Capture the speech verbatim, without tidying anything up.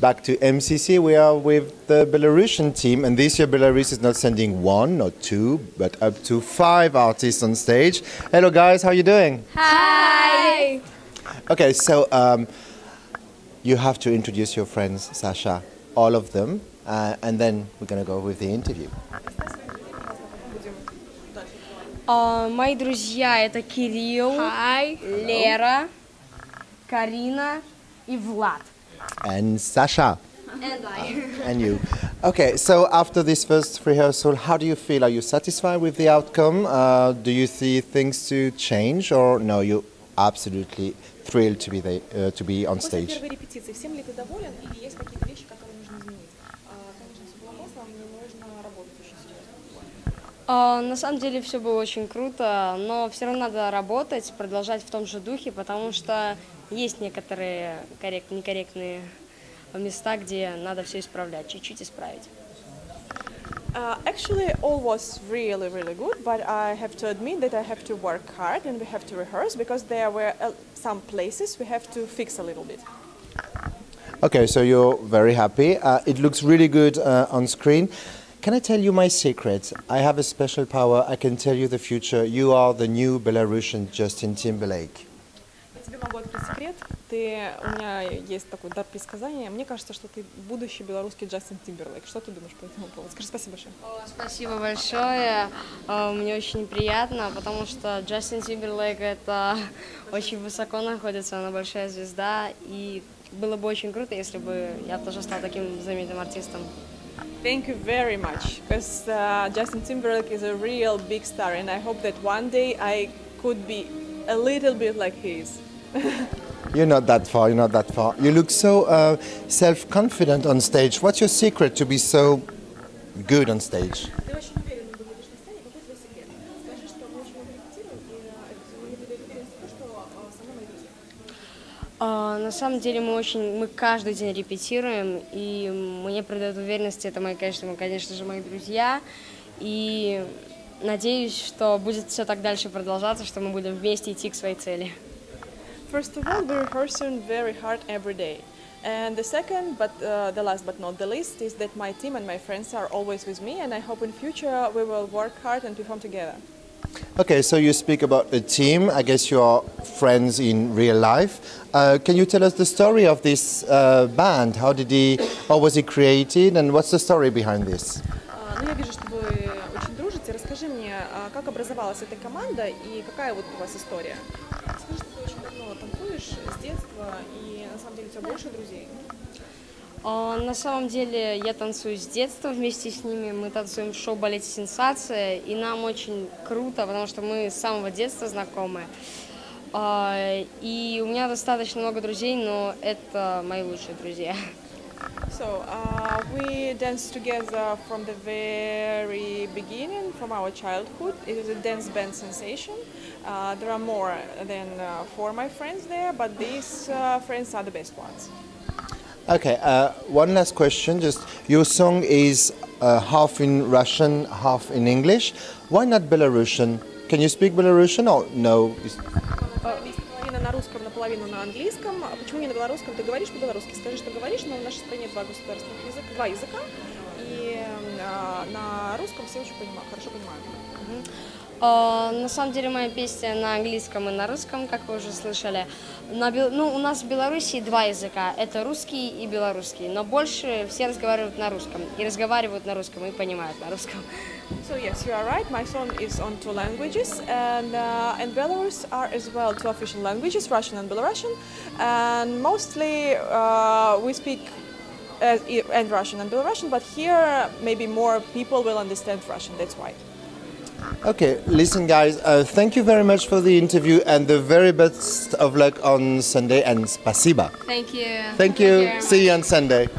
Back to M C C, we are with the Belarusian team, and this year Belarus is not sending one or two, but up to five artists on stage. Hello guys, how are you doing? Hi! Okay, so um, you have to introduce your friends, Sasha, all of them, uh, and then we're going to go with the interview. Uh, мои друзья это Кирилл, Hi. Лера, Карина и Влад. And Sasha. And I. And you. Okay, so after this first rehearsal, how do you feel? Are you satisfied with the outcome? Uh, do you see things to change, or no, you're absolutely thrilled to be, there, uh, to be on stage? На самом деле все было очень круто, но все равно надо работать, продолжать в том же духе, потому что есть некоторые коррект, некорректные места, где надо все исправлять, чуть-чуть исправить. Uh, actually, all was really, really good, but I have to admit that I have to work hard and we have to rehearse because there were some places we have to fix a little bit. Okay, so you're very happy. Uh, it looks really good uh, on screen. Can I tell you my secret? I have a special power. I can tell you the future. You are the new Belarusian Justin Timberlake. Я тебе могу открыть секрет. Ты, у меня есть такой дар предсказания. Мне кажется, что ты будущий белорусский Джастин Тимберлейк. Что ты думаешь по этому поводу? Скажи спасибо большое. О, спасибо большое. Мне очень приятно, потому что Джастин Тимберлейк это очень высоко находится, она большая звезда, и было бы очень круто, если бы я тоже стал таким знаменитым артистом. Thank you very much, because uh, Justin Timberlake is a real big star, and I hope that one day I could be a little bit like he is. You're not that far, you're not that far. You look so uh, self-confident on stage. What's your secret to be so good on stage? На самом деле мы очень, мы каждый день репетируем, и мне придает уверенность, это мои, конечно, конечно же, мои друзья, и надеюсь, что будет все так дальше продолжаться, что мы будем вместе идти к своей цели. First of all, we're rehearsing very hard every day, and the second, but uh, the last but not the least, is that my team and my friends are always with me, and I hope in future we will work hard and perform together. Okay, so you speak about a team. I guess you are friends in real life. Uh, can you tell us the story of this uh, band? How did he, how was it created, and what's the story behind this? Ну, я вижу, что вы очень дружите. Расскажи мне, как образовалась эта команда и какая вот у вас история? Скажи, что ты очень давно танцуешь с детства, и на самом деле у тебя больше друзей. На самом деле я танцую с детства вместе с ними, мы танцуем в шоу-балете «Сенсация», и нам очень круто, потому что мы с самого детства знакомы. И у меня достаточно много друзей, но это мои лучшие друзья. So, uh, we danced together from the very beginning, from our childhood. It is a dance band sensation. Uh, there are more than uh, four of my friends there, but these uh, friends are the best ones. Okay, uh, one last question. Just your song is uh, half in Russian, half in English. Why not Belarusian? Can you speak Belarusian or no? Половина на русском, наполовину на английском. Почему не на белорусском? Ты говоришь по-белорусски, скажи, что говоришь. Но в нашей стране два государственных языка, два языка, и на русском все очень понимают, хорошо понимают. На самом деле моя песня на английском и на русском, как вы уже слышали. На, ну, у нас в Беларуси два языка, это русский и белорусский, но больше все разговаривают на русском, и разговаривают на русском, и понимают на русском. So yes, you are right, my song is on two languages, and, uh, and Belarus are as well two official languages, Russian and Belarusian, and mostly uh, we speak uh, and Russian and Belarusian, but here maybe more people will understand Russian, that's why. Okay, listen guys, uh, thank you very much for the interview and the very best of luck on Sunday and spasiba. Thank you. Thank you. Thank you. See you on Sunday.